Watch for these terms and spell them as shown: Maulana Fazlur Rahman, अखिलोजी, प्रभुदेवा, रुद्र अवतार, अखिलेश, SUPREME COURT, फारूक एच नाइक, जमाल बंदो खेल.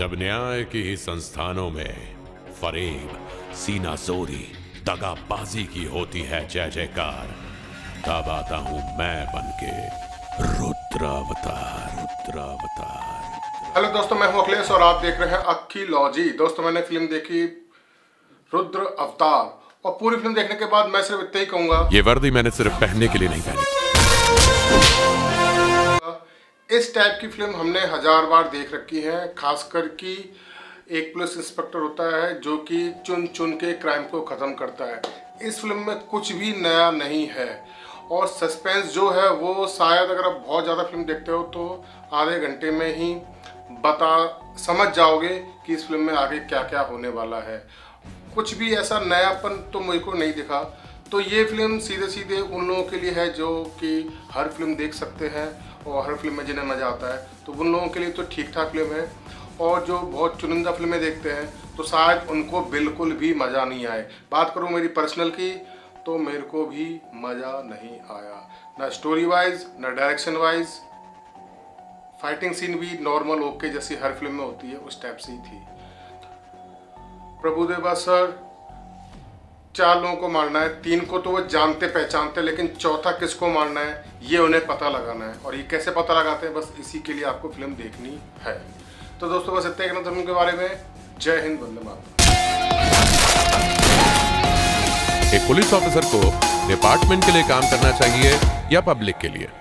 जब न्याय की ही संस्थानों में फरेब, सीनाजोरी, दगाबाजी की होती है जय जयकार, तब आता हूं मैं बनके रुद्र अवतार। हेलो दोस्तों, मैं हूं अखिलेश और आप देख रहे हैं अखिलोजी। दोस्तों, मैंने फिल्म देखी रुद्र अवतार और पूरी फिल्म देखने के बाद मैं सिर्फ इतना ही कहूंगा, ये वर्दी मैंने सिर्फ पहनने के लिए नहीं पहनी। इस टाइप की फिल्म हमने हजार बार देख रखी है, खासकर कि एक पुलिस इंस्पेक्टर होता है जो कि चुन चुन के क्राइम को खत्म करता है। इस फिल्म में कुछ भी नया नहीं है और सस्पेंस जो है वो शायद अगर आप बहुत ज़्यादा फिल्म देखते हो तो आधे घंटे में ही समझ जाओगे कि इस फिल्म में आगे क्या क्या होने वाला है। कुछ भी ऐसा नयापन तो मुझको नहीं दिखा, तो ये फिल्म सीधे सीधे उन लोगों के लिए है जो कि हर फिल्म देख सकते हैं और हर फिल्म में जिन्हें मज़ा आता है, तो उन लोगों के लिए तो ठीक ठाक फिल्म है। और जो बहुत चुनिंदा फिल्में देखते हैं तो शायद उनको बिल्कुल भी मज़ा नहीं आए। बात करूँ मेरी पर्सनल की, तो मेरे को भी मज़ा नहीं आया, ना स्टोरी वाइज ना डायरेक्शन वाइज। फाइटिंग सीन भी नॉर्मल ओके जैसी हर फिल्म में होती है उस टाइप से ही थी। प्रभुदेवा सर, 4 लोगों को मारना है, 3 को तो वो जानते पहचानते, लेकिन चौथा किसको मारना है ये उन्हें पता लगाना है। और ये कैसे पता लगाते हैं, बस इसी के लिए आपको फिल्म देखनी है। तो दोस्तों, बस इतना ही कहना था फिल्म के बारे में। जय हिंद, वंदे मातरम। एक पुलिस ऑफिसर को डिपार्टमेंट के लिए काम करना चाहिए या पब्लिक के लिए?